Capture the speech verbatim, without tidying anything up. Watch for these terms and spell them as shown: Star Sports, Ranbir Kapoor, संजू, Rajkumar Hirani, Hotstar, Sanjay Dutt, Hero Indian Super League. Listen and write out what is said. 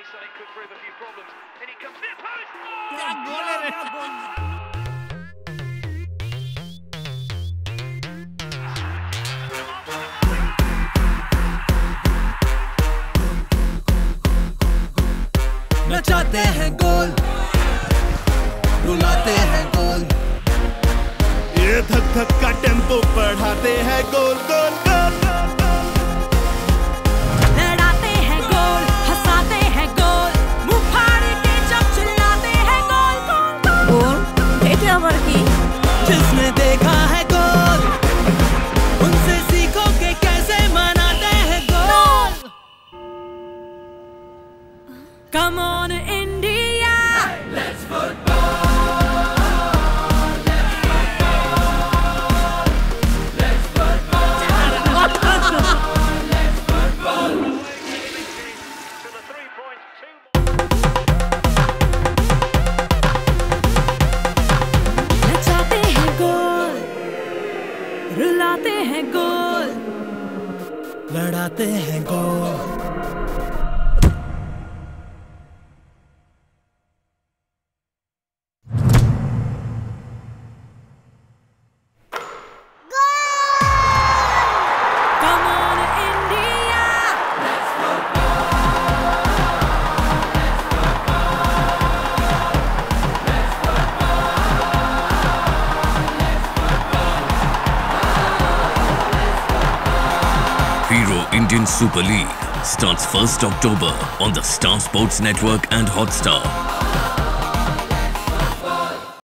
pace that it could prove a few problems. And he comes near post. Oh, that goal is नचाते हैं गोल, रुलाते हैं गोल, ये धक धक का टेम्पो बढ़ाते हैं गोल गोल गोल, लड़ाते हैं गोल, हंसाते हैं गोल, मुंह फाड़ के जब चिल्लाते हैं गोल गोल गोल। गोल देखिए अमर की, जिसने देखा है गोल, उनसे सीखो के कैसे मनाते हैं गोल। Come on. रुलाते हैं गोल, लड़ाते हैं गोल। Hero Indian Super League starts first October on the Star Sports Network and Hotstar.